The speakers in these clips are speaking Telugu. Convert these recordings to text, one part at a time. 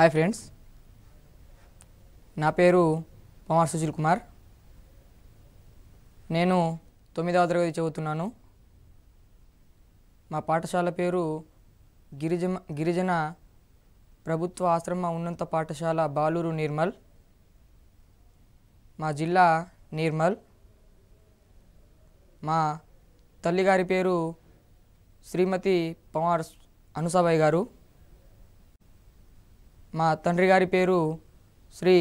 హాయ్ ఫ్రెండ్స్, నా పేరు పమార్ సుశీల్ కుమార్. నేను 9వ తరగతి చదువుతున్నాను. మా పాఠశాల పేరు గిరిజన ప్రభుత్వ ఆశ్రమ ఉన్నత పాఠశాల బాలూరు నిర్మల్. మా జిల్లా నిర్మల్. మా తల్లిగారి పేరు శ్రీమతి పమార్ అనుసాబాయి గారు. మా తండ్రి గారి పేరు శ్రీ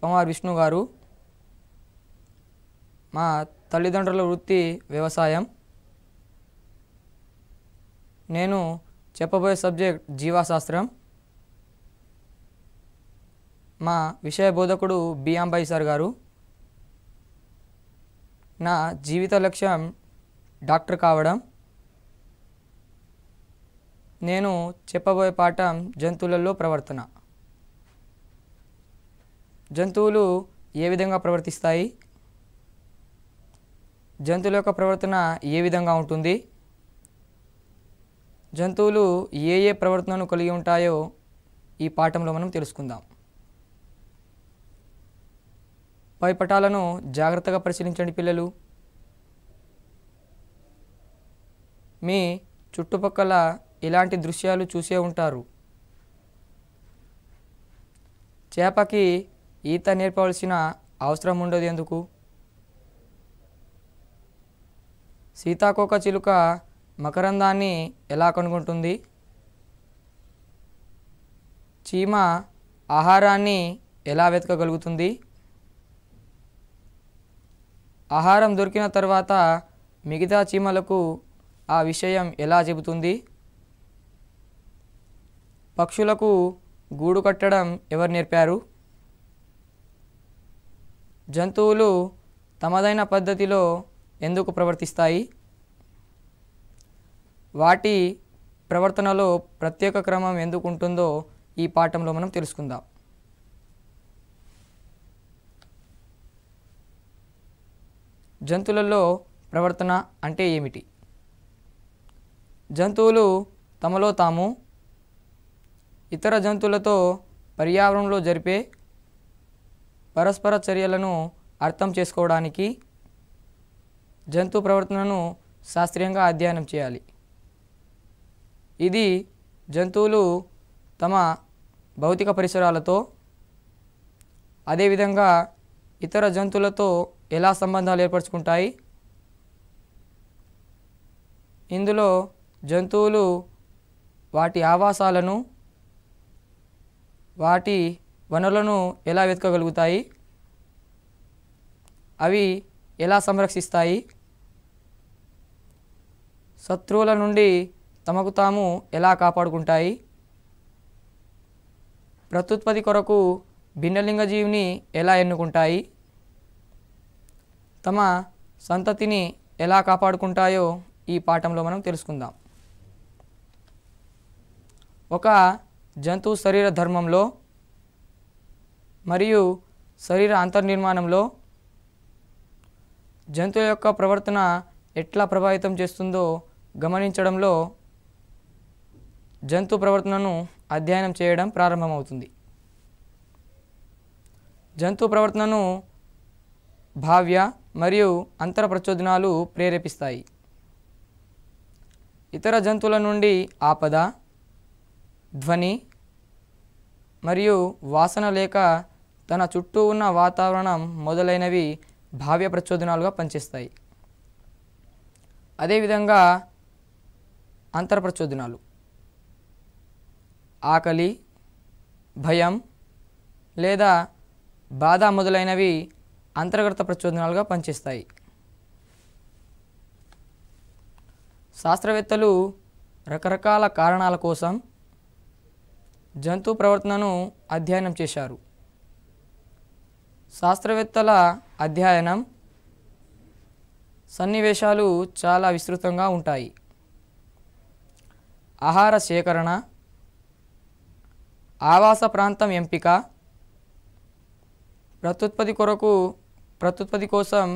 పమార్ విష్ణు గారు. మా తల్లిదండ్రుల వృత్తి వ్యవసాయం. నేను చెప్పబోయే సబ్జెక్ట్ జీవశాస్త్రం. మా విషయ బోధకుడు బి. అంబాయి సార్ గారు. నా జీవిత లక్ష్యం డాక్టర్ కావడం. నేను చెప్పబోయే పాఠం జంతువులలో ప్రవర్తన. జంతువులు ఏ విధంగా ప్రవర్తిస్తాయి, జంతువుల యొక్క ప్రవర్తన ఏ విధంగా ఉంటుంది, జంతువులు ఏ ఏ ప్రవర్తనను కలిగి ఉంటాయో ఈ పాఠంలో మనం తెలుసుకుందాం. పై పటాలను జాగ్రత్తగా పరిశీలించండి పిల్లలు. మీ చుట్టుపక్కల ఇలాంటి దృశ్యాలు చూసే ఉంటారు. చేపకి ఈత నేర్పవలసిన అవసరం ఉండదు. ఎందుకు? సీతాకోక చిలుక మకరందాన్ని ఎలా కనుగొంటుంది? చీమ ఆహారాన్ని ఎలా వెతకగలుగుతుంది? ఆహారం దొరికిన తర్వాత మిగతా చీమలకు ఆ విషయం ఎలా చెబుతుంది? పక్షులకు గూడు కట్టడం ఎవరు నేర్పారు? జంతువులు తమదైన పద్ధతిలో ఎందుకు ప్రవర్తిస్తాయి? వాటి ప్రవర్తనలో ప్రత్యేక క్రమం ఎందుకు ఉంటుందో ఈ పాఠంలో మనం తెలుసుకుందాం. జంతువులలో ప్రవర్తన అంటే ఏమిటి? జంతువులు తమలో తాము ఇతర జంతువులతో పర్యావరణంలో జరిపే పరస్పర చర్యలను అర్థం చేసుకోవడానికి జంతు ప్రవర్తనను శాస్త్రీయంగా అధ్యయనం చేయాలి. ఇది జంతువులు తమ భౌతిక పరిసరాలతో అదేవిధంగా ఇతర జంతువులతో ఎలా సంబంధాలు ఏర్పరచుకుంటాయి, ఇందులో జంతువులు వాటి ఆవాసాలను వాటి వనరులను ఎలా వెతకగలుగుతాయి, అవి ఎలా సంరక్షిస్తాయి, శత్రువుల నుండి తమకు తాము ఎలా కాపాడుకుంటాయి, ప్రత్యుత్పత్తి కొరకు భిన్నలింగ జీవిని ఎలా ఎన్నుకుంటాయి, తమ సంతతిని ఎలా కాపాడుకుంటాయో ఈ పాఠంలో మనం తెలుసుకుందాం. ఒక జంతువు శరీర ధర్మంలో మరియు శరీర అంతర్నిర్మాణంలో జంతువు యొక్క ప్రవర్తన ఎట్లా ప్రభావితం చేస్తుందో గమనించడంలో జంతు ప్రవర్తనను అధ్యయనం చేయడం ప్రారంభమవుతుంది. జంతు ప్రవర్తనను భావ్య మరియు అంతర ప్రచోదనాలు ప్రేరేపిస్తాయి. ఇతర జంతువుల నుండి ఆపద, ధ్వని మరియు వాసన లేక తన చుట్టూ ఉన్న వాతావరణం మొదలైనవి భావ్య ప్రచోదనాలుగా పనిచేస్తాయి. అదేవిధంగా అంతర ప్రచోదనాలు ఆకలి, భయం లేదా బాధ మొదలైనవి అంతర్గత ప్రచోదనాలుగా పనిచేస్తాయి. శాస్త్రవేత్తలు రకరకాల కారణాల కోసం జంతు ప్రవర్తనను అధ్యయనం చేశారు. శాస్త్రవేత్తల అధ్యయనం సన్నివేశాలు చాలా విస్తృతంగా ఉంటాయి. ఆహార సేకరణ, ఆవాస ప్రాంతం ఎంపిక, ప్రత్యుత్పత్తి కోసం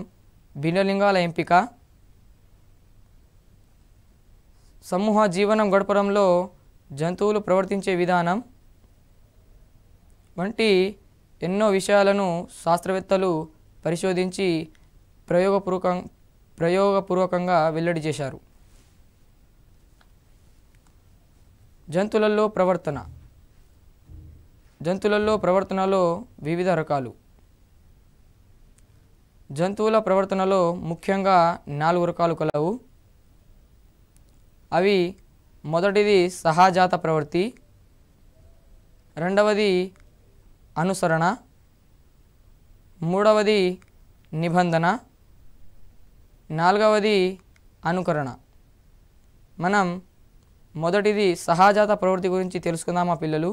భిన్నలింగాల ఎంపిక, సమూహ జీవనం గడపడంలో జంతువులు ప్రవర్తించే విధానం, వంటి ఎన్నో విషయాలను శాస్త్రవేత్తలు పరిశోధించి ప్రయోగపూర్వకంగా వెల్లడి చేశారు. జంతువులలో ప్రవర్తనలో వివిధ రకాలు. జంతువుల ప్రవర్తనలో ముఖ్యంగా 4 రకాలు కలవు. అవి మొదటిది సహజాత ప్రవృత్తి, రెండవది అనుసరణ, మూడవది నిబంధన, నాలుగవది అనుకరణ. మనం మొదటిది సహజాత ప్రవృత్తి గురించి తెలుసుకుందామా పిల్లలు?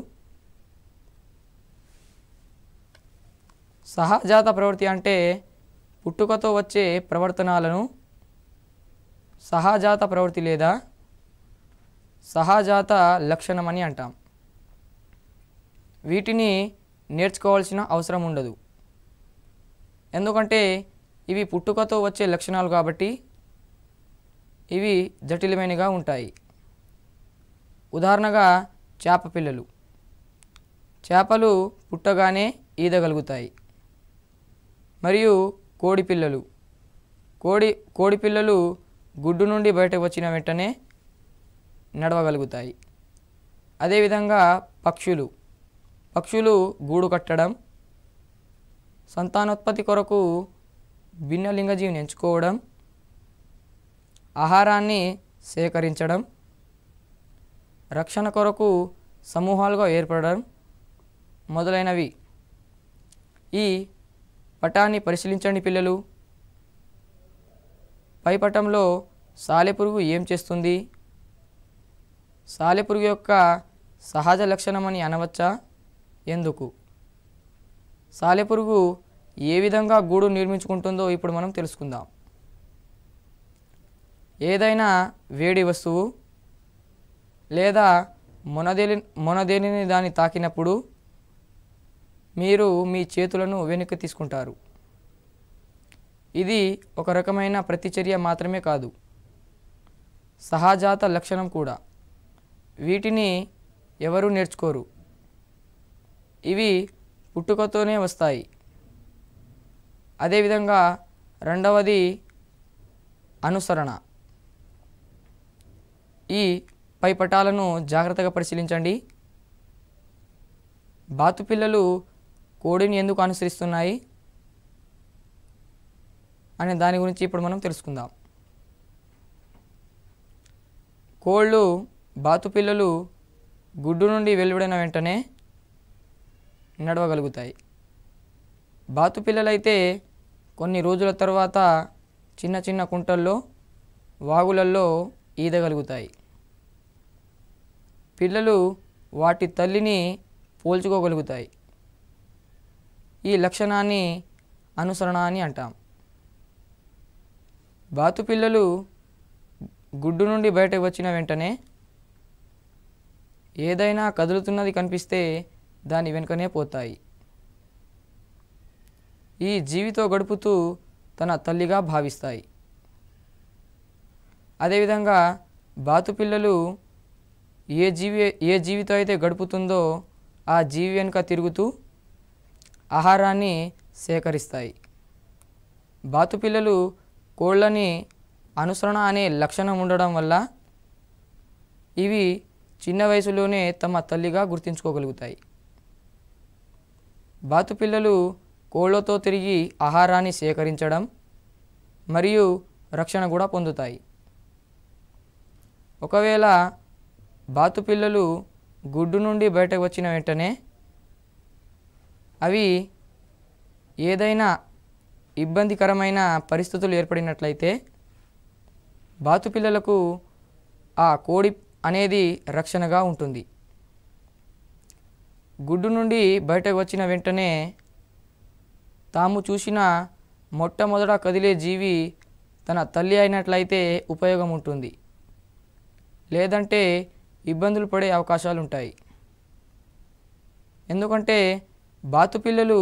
సహజాత ప్రవృత్తి అంటే పుట్టుకతో వచ్చే ప్రవర్తనలను సహజాత ప్రవృత్తి లేదా సహజాత లక్షణమని అంటాం. వీటిని నేర్చుకోవాల్సిన అవసరం ఉండదు, ఎందుకంటే ఇవి పుట్టుకతో వచ్చే లక్షణాలు కాబట్టి ఇవి జటిలమైనగా ఉంటాయి. ఉదాహరణగా చేప పిల్లలు. చేపలు పుట్టగానే ఈదగలుగుతాయి. మరియు కోడి పిల్లలు. కోడి పిల్లలు గుడ్డు నుండి బయటకు వచ్చిన వెంటనే నడవగలుగుతాయి. అదేవిధంగా పక్షులు గూడు కట్టడం, సంతానోత్పత్తి కొరకు భిన్నలింగజీవిని ఎంచుకోవడం, ఆహారాన్ని సేకరించడం, రక్షణ కొరకు సమూహాలుగా ఏర్పడడం మొదలైనవి. ఈ పటాన్ని పరిశీలించండి పిల్లలు. పై పటంలో సాలెపురుగు ఏం చేస్తుంది? సాలెపురుగు యొక్క సహజ లక్షణమని అనవచ్చా? ఎందుకు? సాలెపురుగు ఏ విధంగా గూడు నిర్మించుకుంటుందో ఇప్పుడు మనం తెలుసుకుందాం. ఏదైనా వేడి వస్తువు లేదా మొనదేలిని దాన్ని తాకినప్పుడు మీరు మీ చేతులను వెనక్కి తీసుకుంటారు. ఇది ఒక రకమైన ప్రతిచర్య మాత్రమే కాదు, సహజాత లక్షణం కూడా. వీటిని ఎవరు నేర్చుకోరు, ఇవి పుట్టుకతోనే వస్తాయి. అదేవిధంగా రెండవది అనుసరణ. ఈ పై పటాలను జాగ్రత్తగా పరిశీలించండి. బాతుపిల్లలు కోడిని ఎందుకు అనుసరిస్తున్నాయి అనే దాని గురించి ఇప్పుడు మనం తెలుసుకుందాం. కోళ్ళు బాతుపిల్లలు గుడ్డు నుండి వెలువడిన వెంటనే నడవగలుగుతాయి. బాతుపిల్లలైతే కొన్ని రోజుల తర్వాత చిన్న చిన్న కుంటల్లో, వాగులల్లో ఈదగలుగుతాయి. పిల్లలు వాటి తల్లిని పోల్చుకోగలుగుతాయి. ఈ లక్షణాన్ని అనుసరణ అని అంటాం. బాతుపిల్లలు గుడ్డు నుండి బయటకు వచ్చిన వెంటనే ఏదైనా కదులుతున్నది కనిపిస్తే దాని వెనుకనే పోతాయి. ఈ జీవితో గడుపుతూ తన తల్లిగా భావిస్తాయి. అదేవిధంగా బాతుపిల్లలు ఏ జీవితో అయితే గడుపుతుందో ఆ జీవి వెనుక తిరుగుతూ ఆహారాన్ని సేకరిస్తాయి. బాతుపిల్లలు కోళ్ళని అనుసరణ అనే లక్షణం ఉండడం వల్ల ఇవి చిన్న వయసులోనే తమ తల్లిగా గుర్తించుకోగలుగుతాయి. బాతుపిల్లలు కోళ్ళతో తిరిగి ఆహారాన్ని సేకరించడం మరియు రక్షణ కూడా పొందుతాయి. ఒకవేళ బాతుపిల్లలు గుడ్డు నుండి బయటకు వచ్చిన వెంటనే అవి ఏదైనా ఇబ్బందికరమైన పరిస్థితులు ఏర్పడినట్లయితే బాతుపిల్లలకు ఆ కోడి అనేది రక్షణగా ఉంటుంది. గుడ్డు నుండి బయటకు వచ్చిన వెంటనే తాము చూసిన మొట్టమొదట కదిలే జీవి తన తల్లి అయినట్లయితే ఉపయోగం ఉంటుంది, లేదంటే ఇబ్బందులు పడే అవకాశాలు ఉంటాయి. ఎందుకంటే బాతుపిల్లలు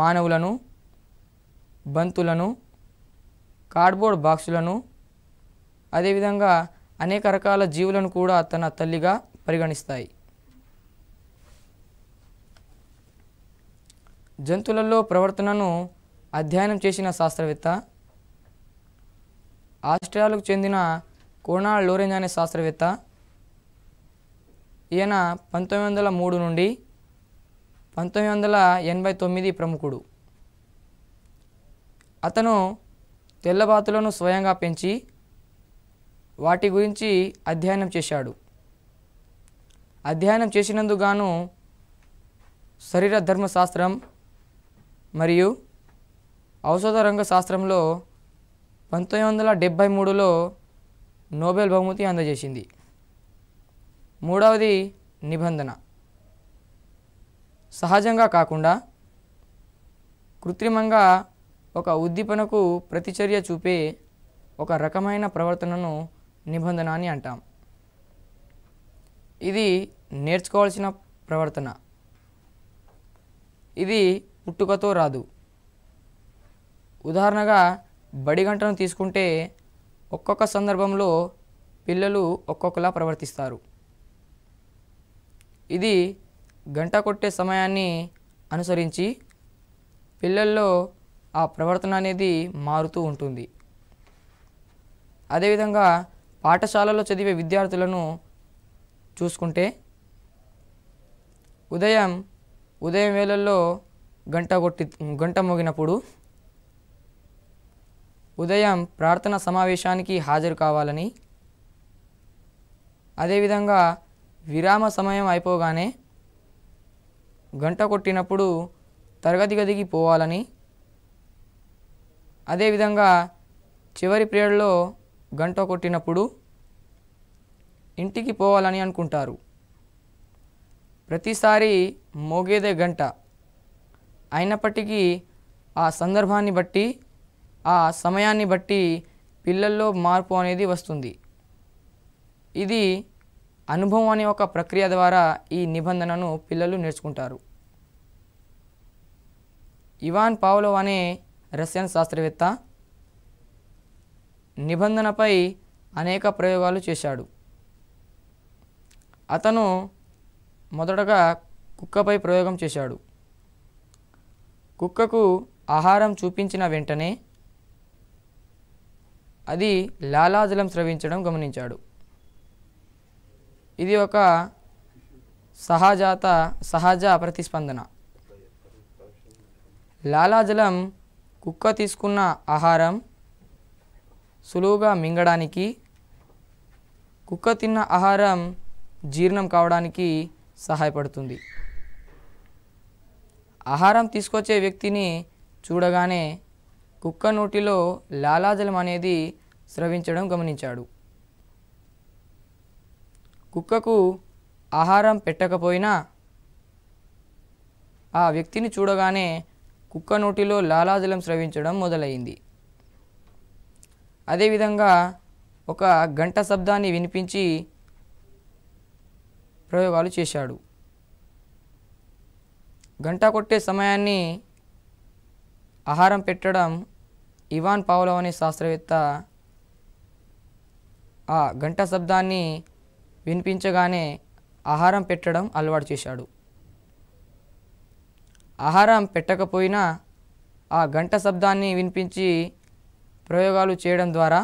మానవులను, బంతులను, కార్డ్బోర్డ్ బాక్సులను, అదేవిధంగా అనేక రకాల జీవులను కూడా తన తల్లిగా పరిగణిస్తాయి. జంతువులలో ప్రవర్తనను అధ్యయనం చేసిన శాస్త్రవేత్త ఆస్ట్రేలియాకు చెందిన కోనాల్ లోరెంజ్ అనే శాస్త్రవేత్త. ఈయన 1903 నుండి 1989 ప్రముఖుడు. అతను తెల్లబాతులను స్వయంగా పెంచి వాటి గురించి అధ్యయనం చేశాడు. అధ్యయనం చేసినందుకు గాను శరీర ధర్మశాస్త్రం మరియు ఔషధ రంగ శాస్త్రంలో 1973లో నోబెల్ బహుమతి అందజేసింది. మూడవది నిబంధన. సహజంగా కాకుండా కృత్రిమంగా ఒక ఉద్దీపనకు ప్రతిచర్య చూపే ఒక రకమైన ప్రవర్తనను నిబంధన అని అంటాం. ఇది నేర్చుకోవాల్సిన ప్రవర్తన. ఇది పుట్టుకతో రాదు. ఉదాహరణగా బడిగంటను తీసుకుంటే ఒక్కొక్క సందర్భంలో పిల్లలు ఒక్కొక్కలా ప్రవర్తిస్తారు. ఇది గంట కొట్టే సమయాన్ని అనుసరించి పిల్లల్లో ఆ ప్రవర్తన అనేది మారుతూ ఉంటుంది. అదేవిధంగా పాఠశాలలో చదివే విద్యార్థులను చూసుకుంటే ఉదయం వేళల్లో గంట మోగినప్పుడు ఉదయం ప్రార్థన సమావేశానికి హాజరు కావాలని, అదేవిధంగా విరామ సమయం అయిపోగానే గంట కొట్టినప్పుడు తరగతి గదికి పోవాలని, అదేవిధంగా చివరి పీరియడ్లో గంట కొట్టినప్పుడు ఇంటికి పోవాలని అనుకుంటారు. ప్రతిసారి మోగేదే గంట అయినప్పటికీ ఆ సందర్భాన్ని బట్టి ఆ సమయాన్ని బట్టి పిల్లల్లో మార్పు అనేది వస్తుంది. ఇది అనుభవం అనే ఒక ప్రక్రియ ద్వారా ఈ నిబంధనను పిల్లలు నేర్చుకుంటారు. ఇవాన్ పావ్లోవ్ అనే రష్యన్ శాస్త్రవేత్త నిబంధనపై అనేక ప్రయోగాలు చేశాడు. అతను మొదటగా కుక్కపై ప్రయోగం చేశాడు. కుక్కకు ఆహారం చూపించిన వెంటనే అది లాలాజలం స్రవించడం గమనించాడు. ఇది ఒక సహజ ప్రతిస్పందన. లాలాజలం కుక్క తీసుకున్న ఆహారం సులువుగా మింగడానికి, కుక్క తిన్న ఆహారం జీర్ణం కావడానికి సహాయపడుతుంది. ఆహారం తీసుకొచ్చే వ్యక్తిని చూడగానే కుక్క నోటిలో లాలాజలం అనేది స్రవించడం గమనించాడు. కుక్కకు ఆహారం పెట్టకపోయినా ఆ వ్యక్తిని చూడగానే కుక్క నోటిలో లాలాజలం స్రవించడం మొదలైంది. అదేవిధంగా ఒక గంట శబ్దాన్ని వినిపించి ప్రయోగాలు చేశాడు. గంట కొట్టే సమయాన్ని ఆహారం పెట్టడం ఇవాన్ పావ్లోవ్ అనే శాస్త్రవేత్త ఆ గంట శబ్దాన్ని వినిపించగానే ఆహారం పెట్టడం అలవాటు చేశాడు. ఆహారం పెట్టకపోయినా ఆ గంట శబ్దాన్ని వినిపించి ప్రయోగాలు చేయడం ద్వారా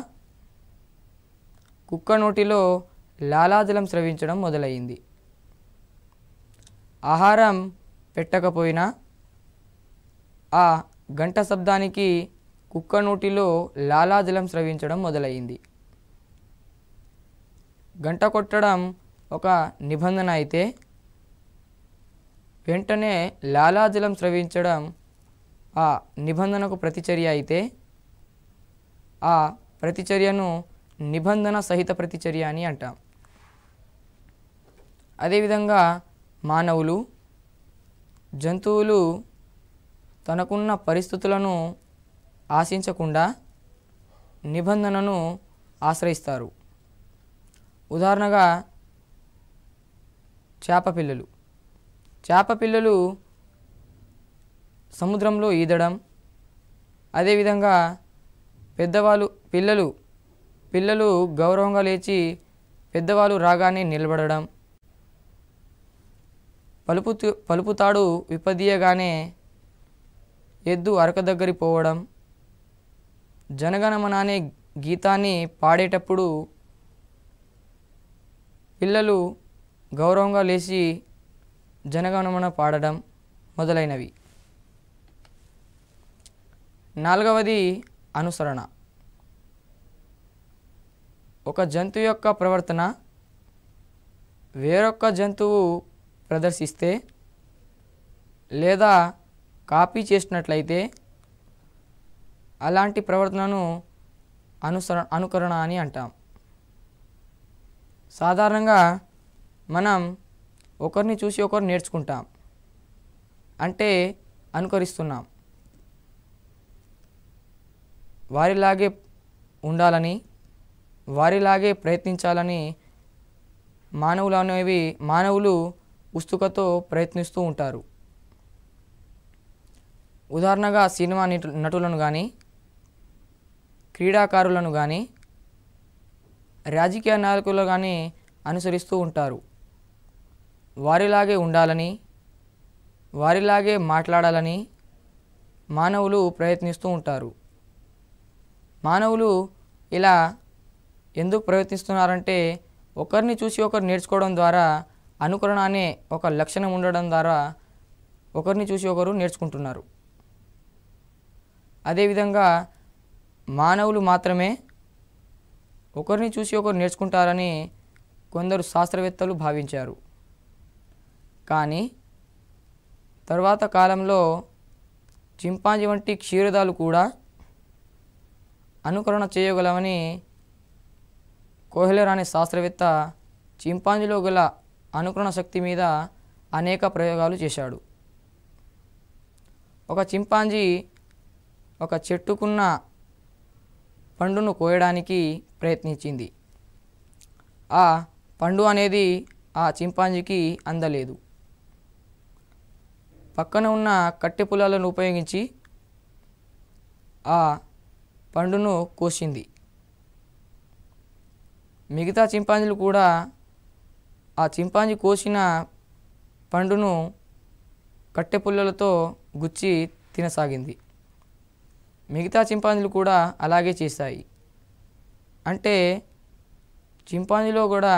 కుక్క నోటిలో లాలాజలం స్రవించడం మొదలైంది. ఆహారం పెట్టకపోయినా ఆ గంట శబ్దానికి కుక్క నోటిలో లాలాజలం స్రవించడం మొదలైంది. గంట కొట్టడం ఒక నిబంధన అయితే వెంటనే లాలాజలం స్రవించడం ఆ నిబంధనకు ప్రతిచర్య అయితే ఆ ప్రతిచర్యను నిబంధన సహిత ప్రతిచర్య అని అంటాం. అదేవిధంగా మానవులు, జంతువులు తనకున్న పరిస్థితులను ఆశించకుండా నిబంధనను ఆశ్రయిస్తారు. ఉదాహరణగా చేపపిల్లలు సముద్రంలో ఈదడం, అదేవిధంగా పిల్లలు గౌరవంగా లేచి పెద్దవాళ్ళు రాగానే నిలబడడం, పలుపుతాడు విప్పదీయగానే ఎద్దు అరక దగ్గరికి పోవడం, జనగణమన అనే గీతాన్ని పాడేటప్పుడు పిల్లలు గౌరవంగా లేచి జనగణమన పాడడం మొదలైనవి. నాలుగవది అనుసరణ. ఒక జంతువు యొక్క ప్రవర్తన వేరొక జంతువు ప్రదర్శిస్తే లేదా కాపీ చేసినట్లయితే అలాంటి ప్రవర్తనను అనుకరణ అని అంటాం. సాధారణంగా మనం ఒకరిని చూసి ఒకరు నేర్చుకుంటాం, అంటే అనుకరిస్తున్నాం. వారిలాగే ఉండాలని, వారిలాగే ప్రయత్నించాలని మానవులు ఉత్సుకతో ప్రయత్నిస్తూ ఉంటారు. ఉదాహరణగా సినిమా నటులను కానీ, క్రీడాకారులను కానీ, రాజకీయ నాయకులను కానీ అనుసరిస్తూ ఉంటారు. వారిలాగే ఉండాలని, వారిలాగే మాట్లాడాలని మానవులు ప్రయత్నిస్తూ ఉంటారు. మానవులు ఇలా ఎందుకు ప్రయత్నిస్తున్నారంటే, ఒకరిని చూసి ఒకరు నేర్చుకోవడం ద్వారా, అనుకరణ అనే ఒక లక్షణం ఉండడం ద్వారా ఒకరిని చూసి ఒకరు నేర్చుకుంటున్నారు. అదేవిధంగా మానవులు మాత్రమే ఒకరిని చూసి ఒకరు నేర్చుకుంటారని కొందరు శాస్త్రవేత్తలు భావించారు. కానీ తర్వాత కాలంలో చింపాంజీ వంటి క్షీరదాలు కూడా అనుకరణ చేయగలవని కోహ్లర్ అనే శాస్త్రవేత్త చింపాంజీలో గల అనుకరణ శక్తి మీద అనేక ప్రయోగాలు చేశాడు. ఒక చింపాంజీ ఒక చెట్టుకున్న పండును కోయడానికి ప్రయత్నించింది. ఆ పండు అనేది ఆ చింపాంజీకి అందలేదు. పక్కన ఉన్న కట్టె పుల్లలను ఉపయోగించి ఆ పండును కోసింది. మిగతా చింపాంజీలు కూడా ఆ చింపాంజీ కోసిన పండును కట్టె పుల్లలతో గుచ్చి తినసాగింది. మిగతా చింపాంజీలు కూడా అలాగే చేశాయి. అంటే చింపాంజీలో కూడా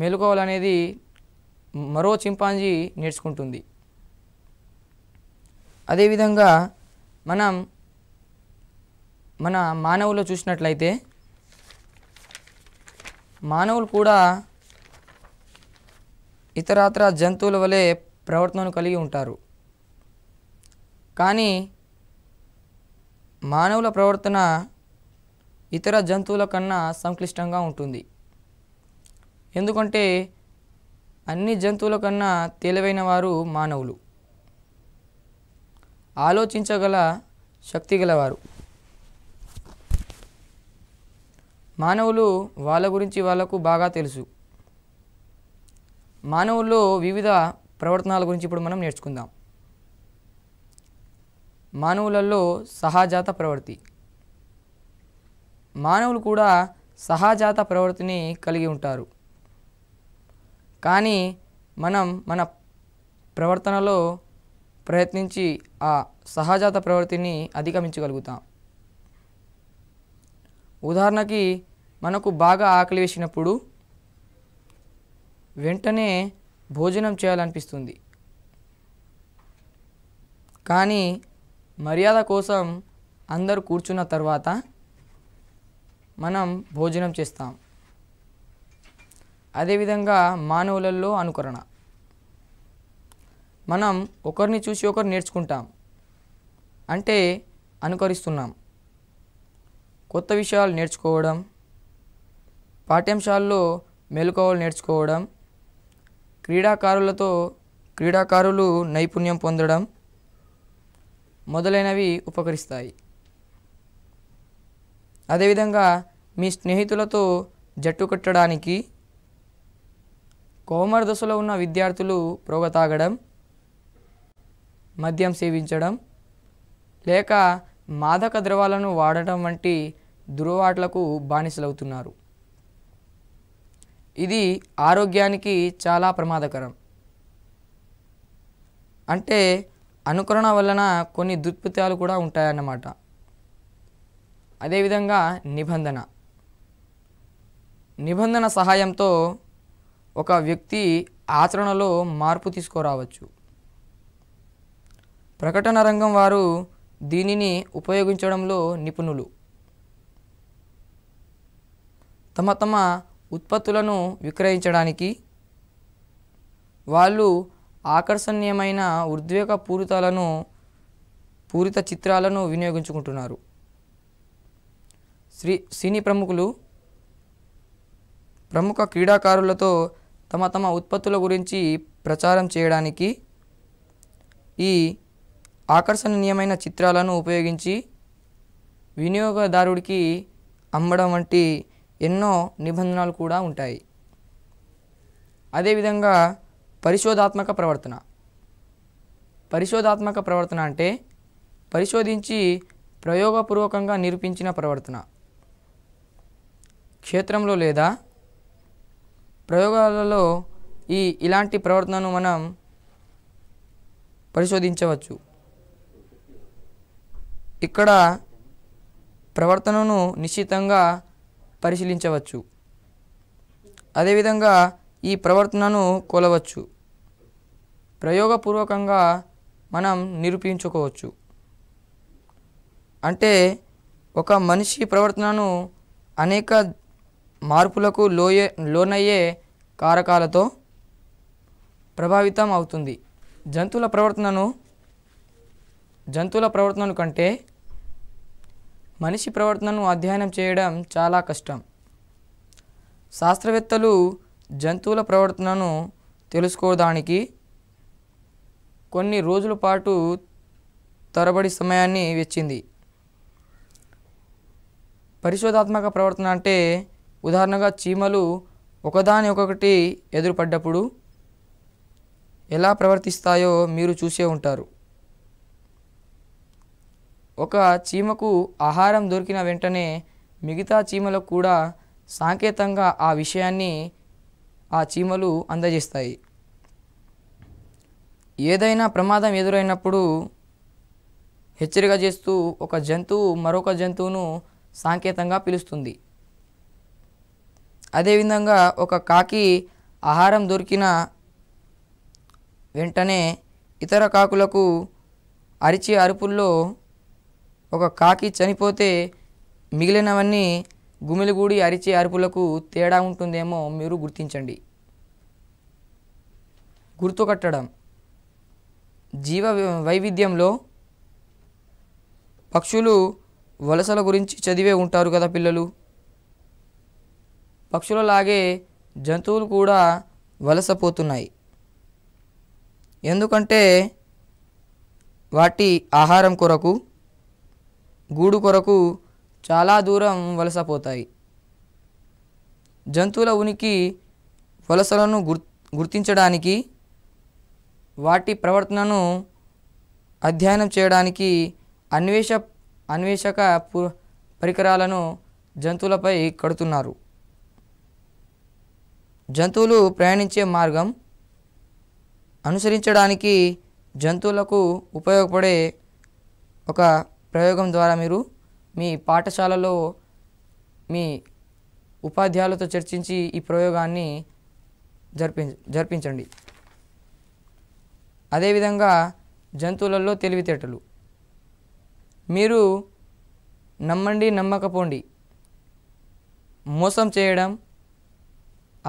మెలకువలనేది మరో చింపాంజీ నేర్చుకుంటుంది. అదేవిధంగా మనం మన మానవులు చూసినట్లయితే, మానవులు కూడా ఇతరత్ర జంతువుల వలె ప్రవర్తనను కలిగి ఉంటారు. కానీ మానవుల ప్రవర్తన ఇతర జంతువుల కన్నా సంక్లిష్టంగా ఉంటుంది. ఎందుకంటే అన్ని జంతువుల కన్నా తెలివైన వారు మానవులు, ఆలోచించగల శక్తి గలవారు. మానవులు వాళ్ళ గురించి వాళ్ళకు బాగా తెలుసు. మానవుల్లో వివిధ ప్రవర్తనల గురించి ఇప్పుడు మనం నేర్చుకుందాం. మానవులలో సహజాత ప్రవృత్తి. మానవులు కూడా సహజాత ప్రవృత్తిని కలిగి ఉంటారు. కానీ మనం మన ప్రవర్తనలో ప్రయత్నించి ఆ సహజాత ప్రవృత్తిని అధిగమించగలుగుతాం. ఉదాహరణకి మనకు బాగా ఆకలి వేసినప్పుడు వెంటనే భోజనం చేయాలనిపిస్తుంది. కానీ మర్యాద కోసం అందరూ కూర్చున్న తర్వాత మనం భోజనం చేస్తాం. అదేవిధంగా మానవులలో అనుకరణ. మనం ఒకరిని చూసి ఒకరు నేర్చుకుంటాం, అంటే అనుకరిస్తున్నాం. కొత్త విషయాలు నేర్చుకోవడం, పాఠ్యాంశాల్లో మెలకువలు నేర్చుకోవడం, క్రీడాకారులు నైపుణ్యం పొందడం మొదలైనవి ఉపకరిస్తాయి. అదేవిధంగా మీ స్నేహితులతో జట్టు కట్టడానికి, కౌమార దశలో ఉన్న విద్యార్థులు పొగ తాగడం, మద్యం సేవించడం లేక మాదక ద్రవాలను వాడటం వంటి దురవాట్లకు బానిసలవుతున్నారు. ఇది ఆరోగ్యానికి చాలా ప్రమాదకరం. అంటే అనుకరణ వలన కొన్ని దుష్ఫలితాలు కూడా ఉంటాయన్నమాట. అదేవిధంగా నిబంధన నిబంధన సహాయంతో ఒక వ్యక్తి ఆచరణలో మార్పు తీసుకురావచ్చు. ప్రకటన రంగం వారు దీనిని ఉపయోగించడంలో నిపుణులు. తమ తమ ఉత్పత్తులను విక్రయించడానికి వాళ్ళు ఆకర్షణీయమైన పూరిత చిత్రాలను వినియోగించుకుంటున్నారు. సినీ ప్రముఖులు ప్రముఖ క్రీడాకారులతో తమ తమ ఉత్పత్తుల గురించి ప్రచారం చేయడానికి ఈ ఆకర్షణీయమైన చిత్రాలను ఉపయోగించి వినియోగదారుడికి అమ్మడం వంటి ఎన్నో నిబంధనలు కూడా ఉంటాయి. అదేవిధంగా పరిశోధాత్మక ప్రవర్తన. పరిశోధాత్మక ప్రవర్తన అంటే పరిశోధించి ప్రయోగపూర్వకంగా నిరూపించిన ప్రవర్తన. క్షేత్రంలో లేదా ప్రయోగాలలో ఇలాంటి ప్రవర్తనను మనం పరిశోధించవచ్చు. ఇక్కడ ప్రవర్తనను నిశ్చితంగా పరిశీలించవచ్చు. అదేవిధంగా ఈ ప్రవర్తనను కొలవచ్చు. ప్రయోగపూర్వకంగా మనం నిరూపించుకోవచ్చు. అంటే ఒక మనిషి ప్రవర్తనను అనేక మార్పులకు లోనయ్యే కారకాలతో ప్రభావితం అవుతుంది. జంతువుల ప్రవర్తనను కంటే మనిషి ప్రవర్తనను అధ్యయనం చేయడం చాలా కష్టం. శాస్త్రవేత్తలు జంతువుల ప్రవర్తనను తెలుసుకోవడానికి కొన్ని రోజుల పాటు తరబడి సమయాన్ని వెచ్చింది. పరిశోధాత్మక ప్రవర్తన అంటే ఉదాహరణగా చీమలు ఒకదాని ఒకటి ఎదురుపడ్డప్పుడు ఎలా ప్రవర్తిస్తాయో మీరు చూసే ఉంటారు. ఒక చీమకు ఆహారం దొరికిన వెంటనే మిగతా చీమలకు కూడా సాంకేతంగా ఆ విషయాన్ని ఆ చీమలు అందజేస్తాయి. ఏదైనా ప్రమాదం ఎదురైనప్పుడు హెచ్చరిక చేస్తూ ఒక జంతువు మరొక జంతువును సాంకేతంగా పిలుస్తుంది. అదేవిధంగా ఒక కాకి ఆహారం దొరికిన వెంటనే ఇతర కాకులకు అరిచే అరుపుల్లో ఒక కాకి చనిపోతే మిగిలినవన్నీ గుమిలిగూడి అరిచే అరుపులకు తేడా ఉంటుందేమో మీరు గుర్తించండి. గుర్తుకట్టడం. జీవ వైవిధ్యంలో పక్షులు వలసల గురించి చదివే ఉంటారు కదా పిల్లలు. పక్షులలాగే జంతువులు కూడా వలసపోతున్నాయి. ఎందుకంటే వాటి ఆహారం కొరకు, గూడు కొరకు చాలా దూరం వలసపోతాయి. జంతువుల ఉనికి వలసలను గుర్తించడానికి వాటి ప్రవర్తనను అధ్యయనం చేయడానికి అన్వేషక పరికరాలను జంతువులపై కడుతున్నారు. జంతువులు ప్రయాణించే మార్గం అనుసరించడానికి జంతువులకు ఉపయోగపడే ఒక ప్రయోగం ద్వారా మీరు మీ పాఠశాలలో మీ ఉపాధ్యాయులతో చర్చించి ఈ ప్రయోగాన్ని జరిపించండి. అదేవిధంగా జంతువులలో తెలివితేటలు. మీరు నమ్మండి నమ్మకపోండి, మోసం చేయడం,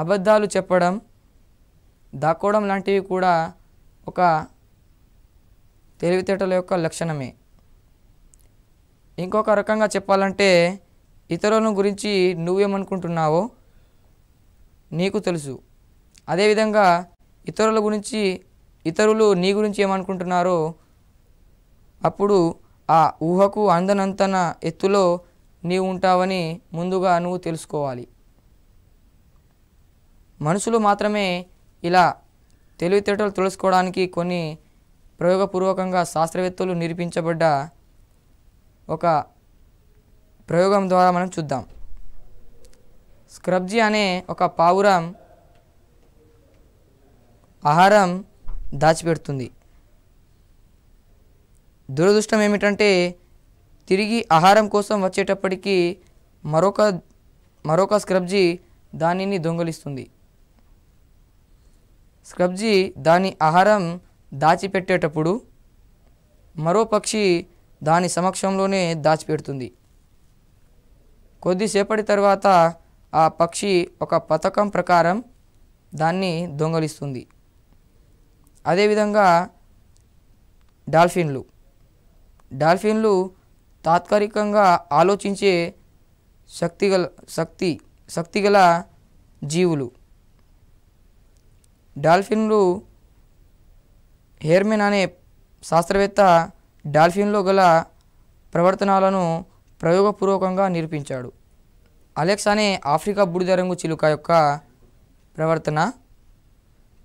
అబద్ధాలు చెప్పడం, దాక్కోవడం లాంటివి కూడా ఒక తెలివితేటల యొక్క లక్షణమే. ఇంకొక రకంగా చెప్పాలంటే ఇతరులను గురించి నువ్వేమనుకుంటున్నావో నీకు తెలుసు, అదేవిధంగా ఇతరులు నీ గురించి ఏమనుకుంటున్నారో అప్పుడు ఆ ఊహకు అందనంతన ఎత్తులో నీవు ఉంటావని ముందుగా నువ్వు తెలుసుకోవాలి. మనుషులు మాత్రమే ఇలా తెలివితేటలు తెలుసుకోవడానికి కొన్ని ప్రయోగపూర్వకంగా శాస్త్రవేత్తలు నిరూపించబడ్డ ఒక ప్రయోగం ద్వారా మనం చూద్దాం. స్క్రబ్జీ అనే ఒక పావురం ఆహారం దాచిపెడుతుంది. దురదృష్టం ఏమిటంటే తిరిగి ఆహారం కోసం వచ్చేటప్పటికి మరొక స్క్రబ్జీ దానిని దొంగిలిస్తుంది. స్క్రబ్జీ దాని ఆహారం దాచిపెట్టేటప్పుడు మరో పక్షి దాని సమక్షంలోనే దాచిపెడుతుంది. కొద్దిసేపటి తర్వాత ఆ పక్షి ఒక పథకం ప్రకారం దాన్ని దొంగిలిస్తుంది. అదేవిధంగా డాల్ఫిన్లు తాత్కాలికంగా ఆలోచించే శక్తిగల జీవులు. డాల్ఫిన్లు హెర్మెన్ అనే శాస్త్రవేత్త డాల్ఫిన్లో గల ప్రవర్తనలను ప్రయోగపూర్వకంగా నిరూపించాడు. అలెక్స్ అనే ఆఫ్రికా బూడిద రంగు చిలుక యొక్క ప్రవర్తన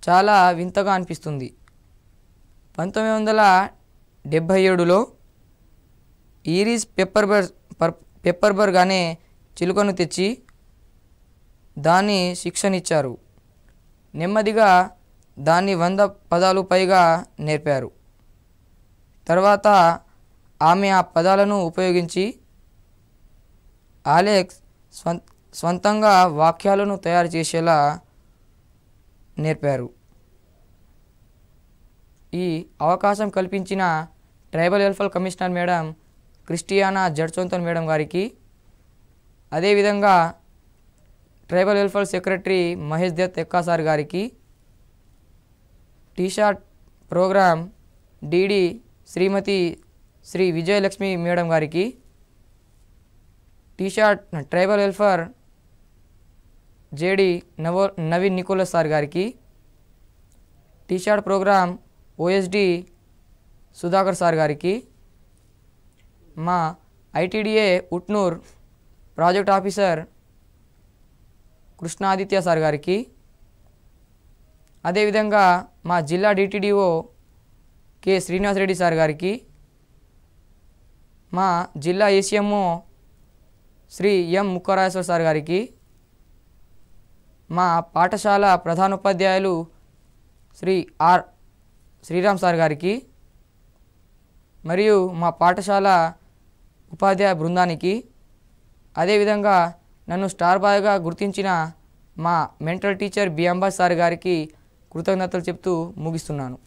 చాలా వింతగా అనిపిస్తుంది. 1977లో ఈరిస్ పెప్పర్బర్గ్ అనే చిలుకను తెచ్చి దాన్ని శిక్షణిచ్చారు. నెమ్మదిగా దాన్ని 100 పదాలు పైగా నేర్పారు. తర్వాత ఆమె ఆ పదాలను ఉపయోగించి అలెక్స్ స్వంతంగా వాక్యాలను తయారు చేసేలా నేర్పారు. ఈ అవకాశం కల్పించిన tribal welfare commissioner madam Christiana జడ్సోన్తన్ మేడం గారికి, అదేవిధంగా tribal welfare secretary Mahesh Dutt ఎక్కాసార్ గారికి, టీషార్ట్ program DD Shrimati Shri Vijayalakshmi madam గారికి, టీషార్ట్ tribal welfare JD Naveen Nicholas sir గారికి, టీషార్ట్ ప్రోగ్రాం ఓఎస్డి సుధాకర్ సార్ గారికి, మా ITDA Utnoor project officer Krishnaditya sir గారికి, అదేవిధంగా మా జిల్లా DTDO K Srinivas Reddy sir గారికి, మా జిల్లా ACMO Shri M Mukkarayeshwara sir గారికి, మా పాఠశాల ప్రధానోపాధ్యాయులు శ్రీ ఆర్ శ్రీరామ్ సార్ గారికి మరియు మా పాఠశాల ఉపాధ్యాయ బృందానికి, అదేవిధంగా నన్ను స్టార్ బాయ్గా గుర్తించిన మా మెంటల్ టీచర్ బి అంబాస్ సార్ గారికి కృతజ్ఞతలు చెప్తూ ముగిస్తున్నాను.